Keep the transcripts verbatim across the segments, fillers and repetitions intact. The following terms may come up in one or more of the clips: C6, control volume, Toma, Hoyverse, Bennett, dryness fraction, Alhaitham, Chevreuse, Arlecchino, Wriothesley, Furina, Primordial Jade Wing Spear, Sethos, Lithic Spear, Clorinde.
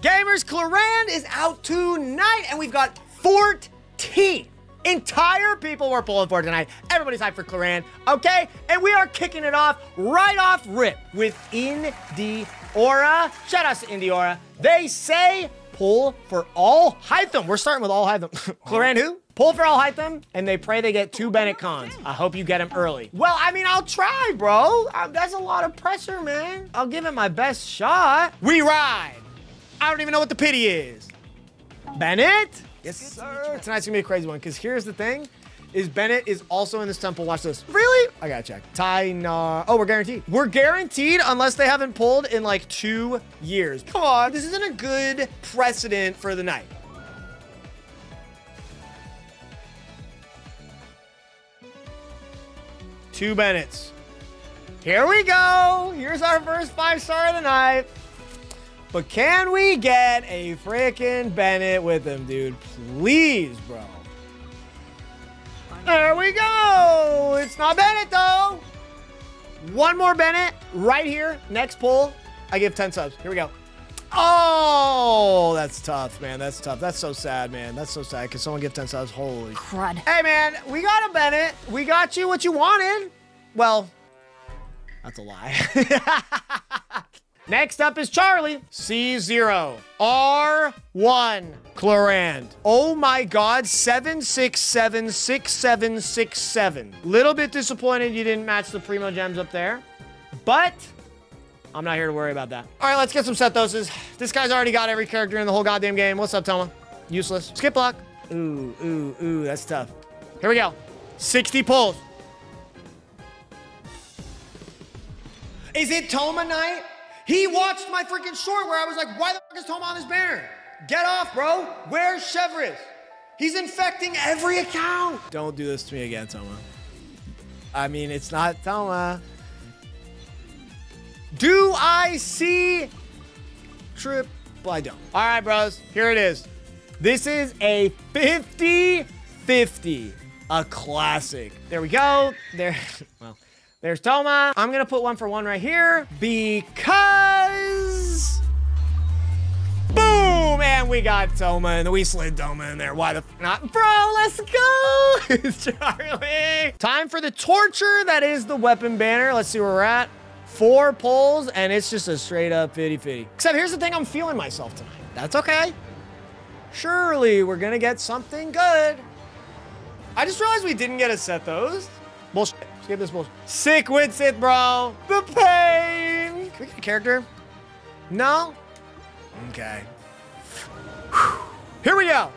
Gamers, Clorinde is out tonight, and we've got fourteen entire people we're pulling for tonight. Everybody's hyped for Clorinde, okay? And we are kicking it off right off rip with Indiora. Shout out to Indiora. They say pull for Alhaitham. We're starting with Alhaitham. Clorinde who? Pull for Alhaitham, and they pray they get two Bennett cons. I hope you get them early. Well, I mean, I'll try, bro. I, that's a lot of pressure, man. I'll give it my best shot. We ride. I don't even know what the pity is. Bennett? Yes, sir. Tonight's gonna be a crazy one, because here's the thing, is Bennett is also in this temple. Watch this. Really? I gotta check. Tynar. Oh, we're guaranteed. We're guaranteed unless they haven't pulled in like two years. Come on, this isn't a good precedent for the night. Two Bennetts. Here we go. Here's our first five star of the night. But can we get a freaking Bennett with him, dude? Please, bro. There we go. It's not Bennett, though. One more Bennett right here. Next pull. I give ten subs. Here we go. Oh, that's tough, man. That's tough. That's so sad, man. That's so sad. Can someone give ten subs? Holy crud. Hey, man, we got a Bennett. We got you what you wanted. Well, that's a lie. Next up is Charlie. C zero. R one. Clorinde. Oh my God. seven six seven six seven six seven. Little bit disappointed you didn't match the primo gems up there, but I'm not here to worry about that. All right, let's get some set doses. This guy's already got every character in the whole goddamn game. What's up, Toma? Useless. Skip block. Ooh, ooh, ooh, that's tough. Here we go. sixty pulls. Is it Toma night? He watched my freaking short where I was like, why the fuck is Toma on this banner? Get off, bro. Where's Chevreuse? He's infecting every account. Don't do this to me again, Toma. I mean, it's not Toma. Do I see trip? Well, I don't. All right, bros. Here it is. This is a fifty fifty. A classic. There we go. There. Well, there's Toma. I'm going to put one for one right here because boom. And we got Toma and we slid Toma in there. Why the f not? Bro, let's go. It's Charlie. Time for the torture. That is the weapon banner. Let's see where we're at. Four pulls, and it's just a straight up fifty fifty. Except here's the thing, I'm feeling myself tonight. That's okay. Surely we're gonna get something good. I just realized we didn't get a set those. Bullshit. Skip this bullshit. Sick with Sith, bro. The pain. Can we get a character? No? Okay. Whew. Here we go.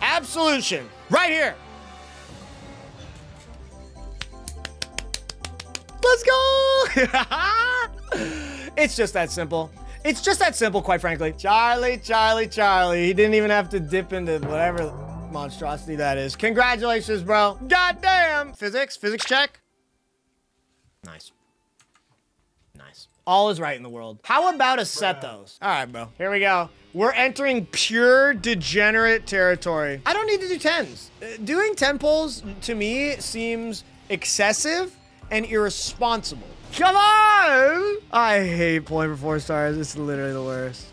Absolution. Right here. Let's go. It's just that simple. It's just that simple, quite frankly. Charlie, Charlie, Charlie. He didn't even have to dip into whatever monstrosity that is. Congratulations, bro. Goddamn. Physics, physics check. Nice. Nice. All is right in the world. How about a set those? All right, bro. Here we go. We're entering pure degenerate territory. I don't need to do tens. Uh, doing ten pulls to me seems excessive and irresponsible. Come on! I hate pulling for four stars. It's literally the worst.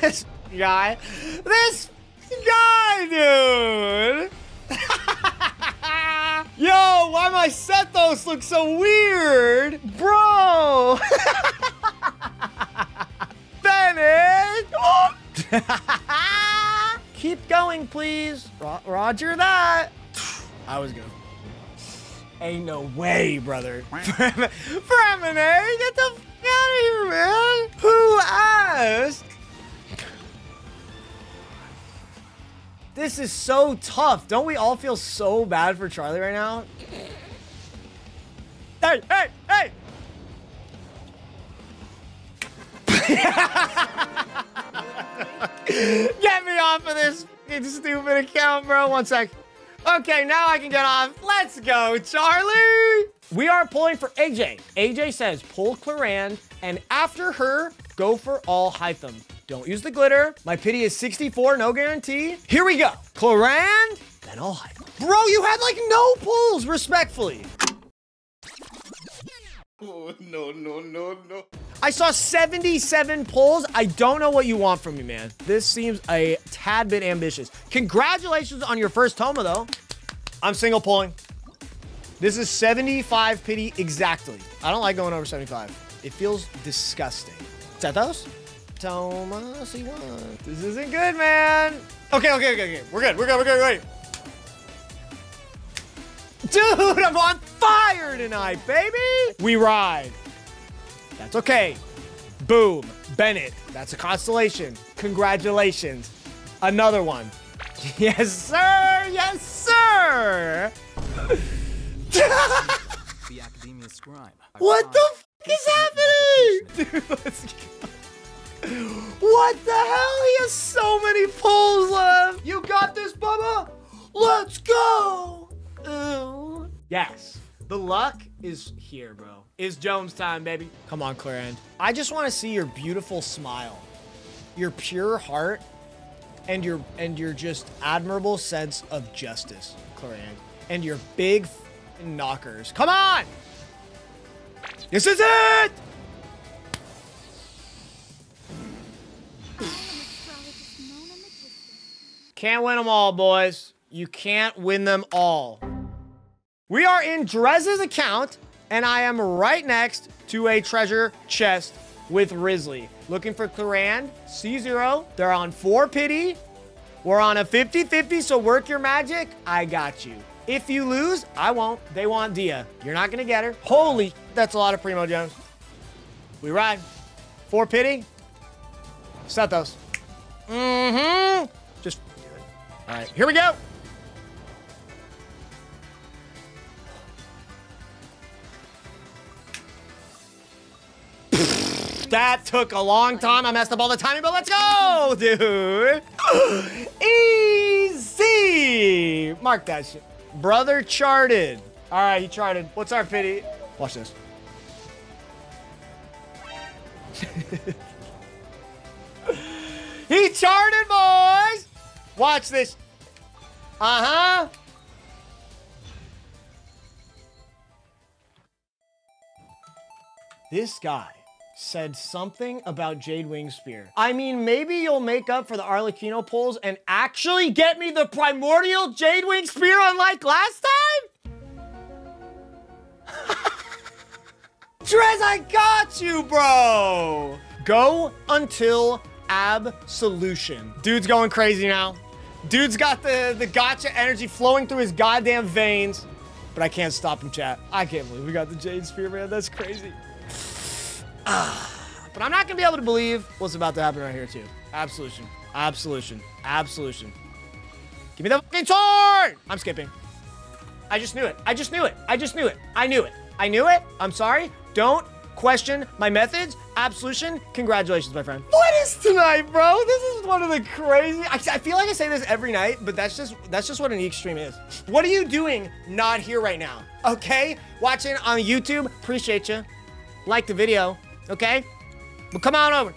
This guy. This guy, dude! Yo, why my Sethos look so weird? Bro! Bennett! Oh. Keep going, please. Ro Roger that. I was gonna. Ain't no way, brother. Preliminary, get the f out of here, man. Who asked? This is so tough. Don't we all feel so bad for Charlie right now? Hey, hey, hey. Get me off of this stupid account, bro. One sec. Okay, now I can get off. Let's go, Charlie. We are pulling for A J. A J says pull Clorinde, and after her, go for Alhaitham. Don't use the glitter. My pity is sixty-four, no guarantee. Here we go. Clorinde. at all. Bro, you had like no pulls, respectfully. Oh, no, no, no, no. I saw seventy-seven pulls. I don't know what you want from me, man. This seems a tad bit ambitious. Congratulations on your first Toma, though. I'm single pulling. This is seventy-five pity exactly. I don't like going over seventy-five. It feels disgusting. Is that those? Toma, C one. This isn't good, man. Okay, okay, okay, okay. We're good, we're good, we're good, we're good. Dude, I'm on fire tonight, baby. We ride. That's okay. Boom. Bennett. That's a constellation. Congratulations. Another one. Yes, sir. Yes, sir. The academia scribe. What the f is happening? Dude, let's go. What the hell? He has so many pulls left. You got this, Bubba. Let's go. Ooh. Yes, the luck is here, bro. It's Jones time, baby. Come on, Clorinde. I just want to see your beautiful smile, your pure heart, and your and your just admirable sense of justice, Clorinde, and your big knockers. Come on! This is it! Can't win them all, boys. You can't win them all. We are in Drez's account, and I am right next to a treasure chest with Wriothesley. Looking for Clorinde, C zero. They're on four pity. We're on a fifty fifty, so work your magic. I got you. If you lose, I won't. They want Dia. You're not going to get her. Holy, that's a lot of Primo Jones. We ride. Four pity. Set those. Mm-hmm. Just, all right, here we go. That took a long time. I messed up all the timing, but let's go, dude. Easy. Mark that shit. Brother charted. All right, he charted. What's our pity? Watch this. He charted, boys. Watch this. Uh-huh. This guy said something about Jade Wing Spear. I mean, maybe you'll make up for the Arlecchino pulls and actually get me the Primordial Jade Wing Spear unlike last time? Drez, I got you, bro! Go until absolution. Dude's going crazy now. Dude's got the, the gotcha energy flowing through his goddamn veins. But I can't stop him, chat. I can't believe we got the Jade Spear, man. That's crazy. But I'm not gonna be able to believe what's about to happen right here too. Absolution, absolution, absolution. Give me the fucking sword! I'm skipping. I just knew it, I just knew it, I just knew it. I knew it, I knew it, I'm sorry. Don't question my methods. Absolution, congratulations, my friend. What is tonight, bro? This is one of the crazy, I, I feel like I say this every night, but that's just, that's just what an extreme is. What are you doing not here right now? Okay, watching on YouTube, appreciate you. Like the video, okay? But come on over.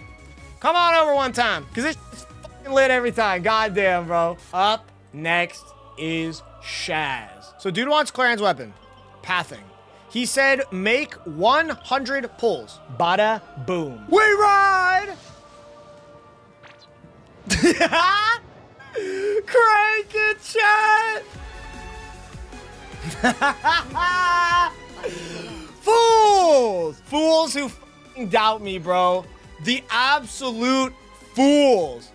Come on over one time, because it's fucking lit every time. Goddamn, bro. Up next is Shaz. So dude wants Clorinde's weapon, pathing. He said make one hundred pulls. Bada boom. We ride! Crank it, chat! Fools! Fools who f***ing doubt me, bro. The absolute fools.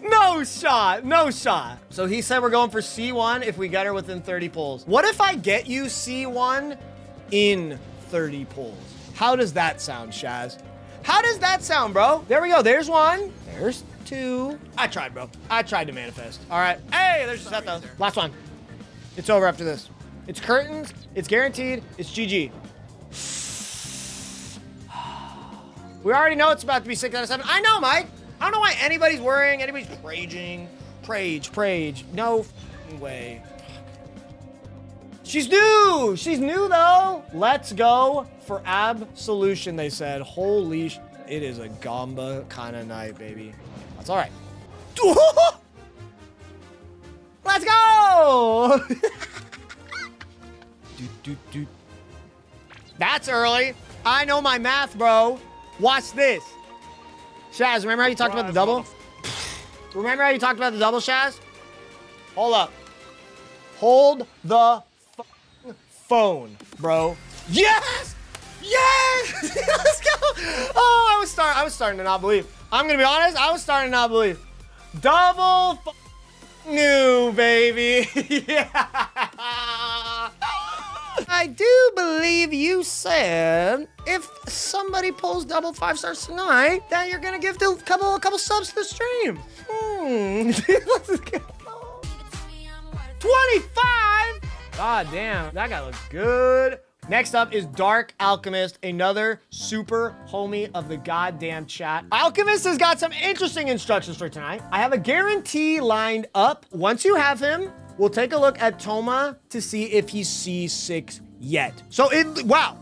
No shot, no shot. So he said we're going for C one if we get her within thirty pulls. What if I get you C one in thirty pulls? How does that sound, Shaz? How does that sound, bro? There we go, there's one. There's two. I tried, bro. I tried to manifest. All right, hey, there's just that though. Last one. It's over after this. It's curtains, it's guaranteed, it's G G. We already know it's about to be six out of seven. I know, Mike. I don't know why anybody's worrying, anybody's raging. Prage, prage, no way. She's new, she's new though. Let's go for absolution, they said. Holy sh, it is a Gamba kind of night, baby. All right. Let's go! do, do, do. That's early. I know my math, bro. Watch this. Shaz, remember how you talked about the double? Remember how you talked about the double, Shaz? Hold up. Hold the f phone, bro. Yes! Yes! Let's go! Oh, I was start I was starting to not believe. I'm gonna be honest, I was starting to not believe. Double f new, baby. Yeah. I do believe you said if somebody pulls double five stars tonight, that you're gonna give a couple a couple subs to the stream. Hmm. Let's go. twenty-five! God damn, that guy looks good. Next up is Dark Alchemist, another super homie of the goddamn chat. Alchemist has got some interesting instructions for tonight. I have a guarantee lined up. Once you have him, we'll take a look at Toma to see if he's C six yet. So, it, wow.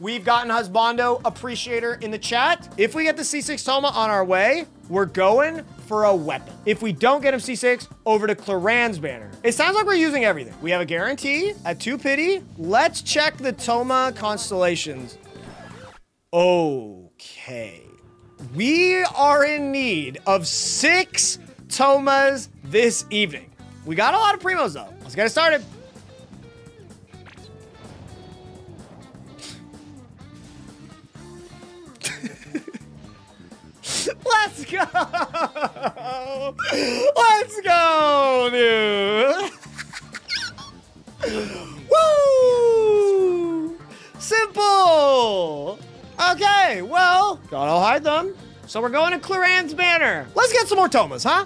We've gotten Husbando Appreciator in the chat. If we get the C six Toma on our way, we're going for a weapon. If we don't get him C six, over to Clorinde's banner. It sounds like we're using everything. We have a guarantee, a two pity. Let's check the Toma constellations. Okay. We are in need of six Tomas this evening. We got a lot of primos though. Let's get it started. Let's go! Let's go, dude! Woo! Simple! Okay, well, gotta hide them. So we're going to Clorinde's banner. Let's get some more Tomas, huh?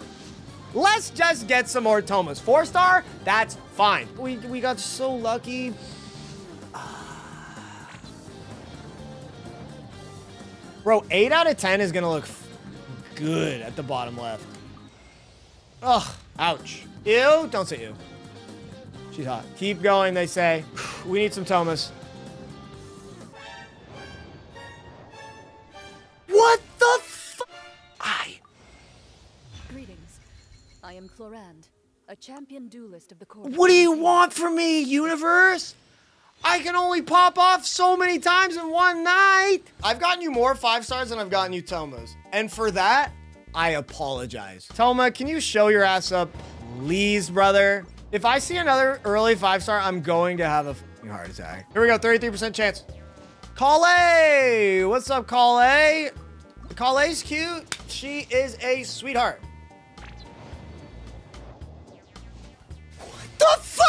Let's just get some more Tomas. Four star, that's fine. We, we got so lucky. Bro, eight out of ten is gonna look good at the bottom left. Ugh, ouch. Ew, don't say ew. She's hot. Keep going, they say. We need some Tomas. What the f- I. Greetings. I am Clorinde, a champion duelist of the court. What do you want from me, universe? I can only pop off so many times in one night. I've gotten you more five stars than I've gotten you Tomas. And for that, I apologize. Toma, can you show your ass up, please, brother? If I see another early five star, I'm going to have a f***ing heart attack. Here we go, thirty-three percent chance. Kale, what's up, Kale? Kale's cute, she is a sweetheart. What the fuck?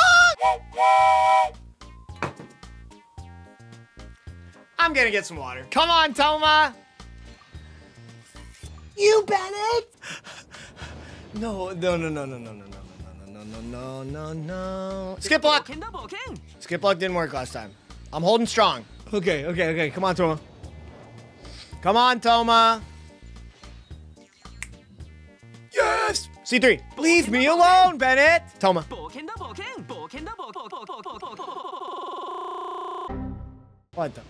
I'm gonna get some water. Come on, Toma. You, Bennett. No, no, no, no, no, no, no, no, no, no, no, no, no, no. Skip block. Skip block didn't work last time. I'm holding strong. Okay, okay, okay. Come on, Toma. Come on, Toma. Yes. C three. Leave me alone, Bennett. Toma. What the?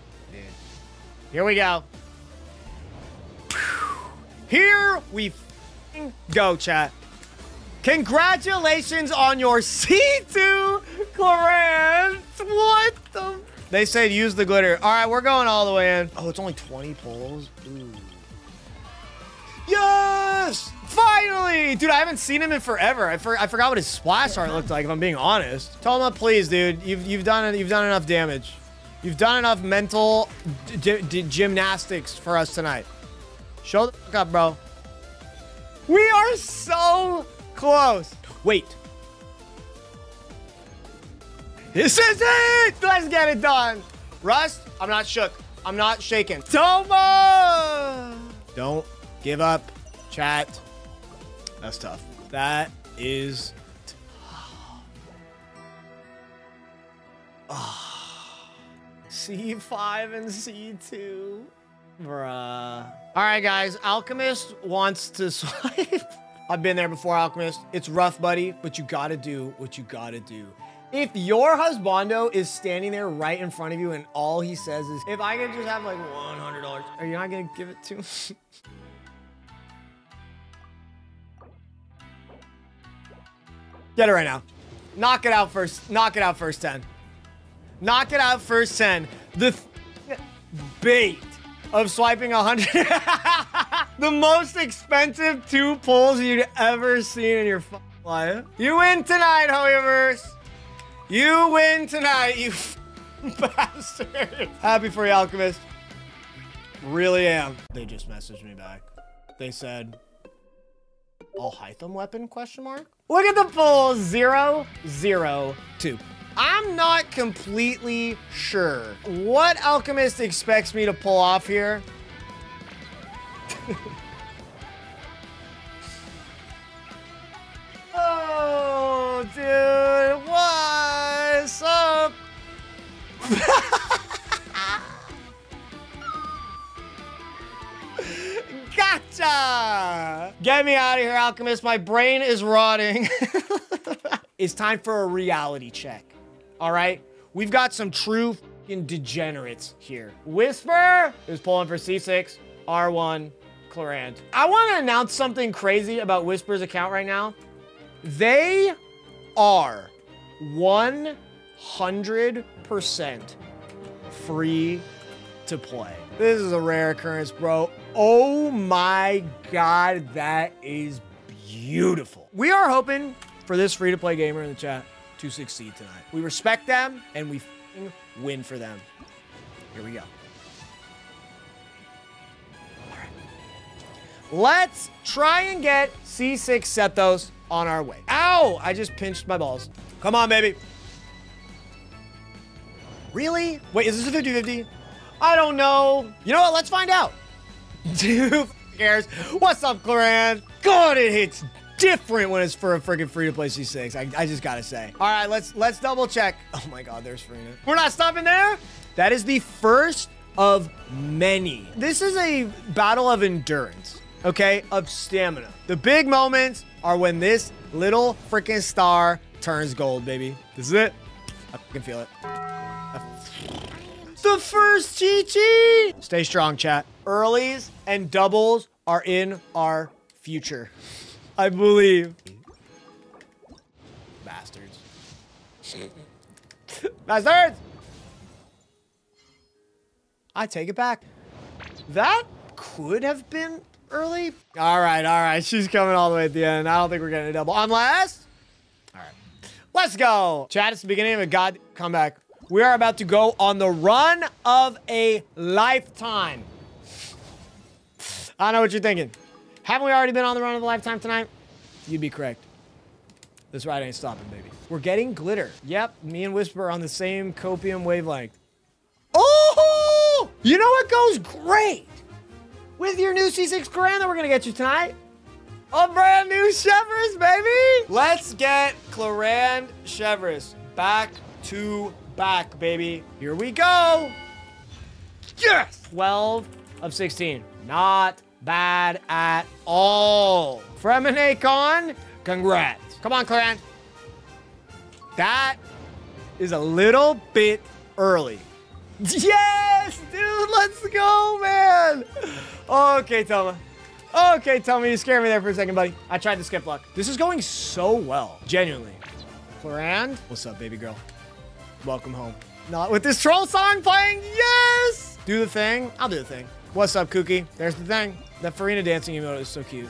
Here we go. Here we f***ing go, chat. Congratulations on your C two, Clorinde. What the? They said use the glitter. All right, we're going all the way in. Oh, it's only twenty pulls. Ooh. Yes! Finally! Dude, I haven't seen him in forever. I, for I forgot what his splash art looked like, if I'm being honest. Toma, please, dude. You've, you've, done, you've done enough damage. You've done enough mental gymnastics for us tonight. Show the fuck up, bro. We are so close. Wait. This is it. Let's get it done. Rust, I'm not shook. I'm not shaken. Toma! Don't give up, chat. That's tough. That is tough. Oh. C five and C two. Bruh. All right, guys. Alchemist wants to swipe. I've been there before, Alchemist. It's rough, buddy, but you gotta do what you gotta do. If your husbando is standing there right in front of you and all he says is, if I could just have like one hundred dollars, are you not gonna give it to me? Get it right now. Knock it out first. Knock it out first ten. Knock it out first ten. The th bait of swiping one hundred. The most expensive two pulls you'd ever seen in your f life. You win tonight, Hoyverse. You win tonight, you f bastard. Happy for you, Alchemist. Really am. They just messaged me back. They said, Alhaitham weapon, question mark? Look at the pull, zero, zero, two. I'm not completely sure what Alchemist expects me to pull off here. Oh, dude, what's up? Gotcha! Get me out of here, Alchemist. My brain is rotting. It's time for a reality check. All right, we've got some true f***ing degenerates here. Whisper is pulling for C six, R one, Clorinde. I want to announce something crazy about Whisper's account right now. They are one hundred percent free to play. This is a rare occurrence, bro. Oh my God, that is beautiful. We are hoping for this free-to-play gamer in the chat to succeed tonight. We respect them and we f***ing win for them. Here we go. All right. Let's try and get C six Sethos on our way. Ow, I just pinched my balls. Come on, baby. Really? Wait, is this a fifty fifty? I don't know. You know what, let's find out. Who cares? What's up, Clorinde? God, it hits different when it's for a freaking free-to-play C six. I, I just gotta say. All right, let's let's double check. Oh my God, there's Furina. We're not stopping there. That is the first of many. This is a battle of endurance, okay? Of stamina. The big moments are when this little freaking star turns gold, baby. This is it. I can feel it. The first Chi-Chi. Stay strong, chat. Earlies and doubles are in our future. I believe. Bastards. Bastards! I take it back. That could have been early. All right, all right. She's coming all the way at the end. I don't think we're getting a double. Unless. All right. Let's go. Chat, it's the beginning of a goddamn comeback. We are about to go on the run of a lifetime. I know what you're thinking. Haven't we already been on the run of a lifetime tonight? You'd be correct. This ride ain't stopping, baby. We're getting glitter. Yep, me and Whisper are on the same copium wavelength. Oh! You know what goes great with your new C six Clorinde that we're gonna get you tonight? A brand new Chevreuse, baby! Let's get Clorinde Chevreuse back to back, baby. Here we go. Yes! twelve of sixteen. Not bad at all. From an Akon, congrats. Come on, Clorinde. That is a little bit early. Yes, dude, let's go, man. Okay, Toma. Okay, Toma, you scared me there for a second, buddy. I tried to skip luck. This is going so well, genuinely. Clorinde, what's up, baby girl? Welcome home. Not with this troll song playing. Yes! Do the thing. I'll do the thing. What's up, Kookie? There's the thing. That Furina dancing emote is so cute.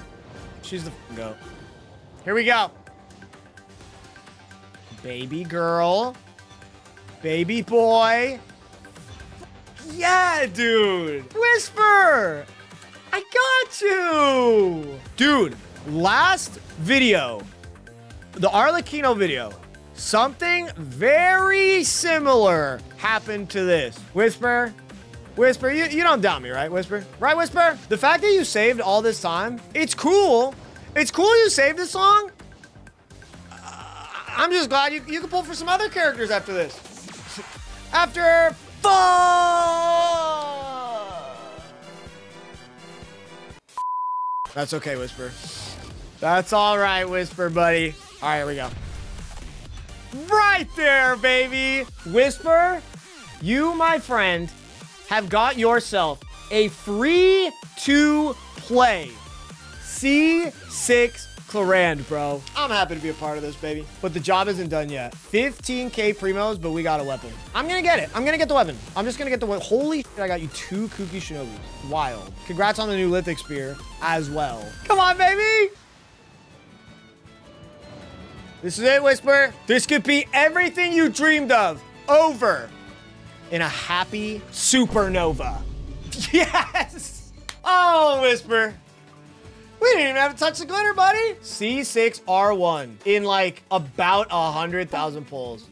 She's the f goat. Here we go. Baby girl. Baby boy. Yeah, dude. Whisper. I got you. Dude, last video, the Arlecchino video, something very similar happened to this. Whisper, Whisper, you, you don't doubt me, right, Whisper? Right, Whisper? The fact that you saved all this time, it's cool. It's cool you saved this long. Uh, I'm just glad you, you can pull for some other characters after this. After fall. That's okay, Whisper. That's all right, Whisper, buddy. All right, here we go. Right there, baby. Whisper, you, my friend, have got yourself a free to play C six Clorinde, bro. I'm happy to be a part of this, baby. But the job isn't done yet. fifteen K primos, but we got a weapon. I'm gonna get it. I'm gonna get the weapon. I'm just gonna get the weapon. Holy shit, I got you two kooky shinobis. Wild. Congrats on the new Lithic Spear as well. Come on, baby! This is it, Whisper. This could be everything you dreamed of. Over. In a happy supernova. Yes! Oh, Whisper. We didn't even have to touch the glitter, buddy. C six R one in like about one hundred thousand pulls.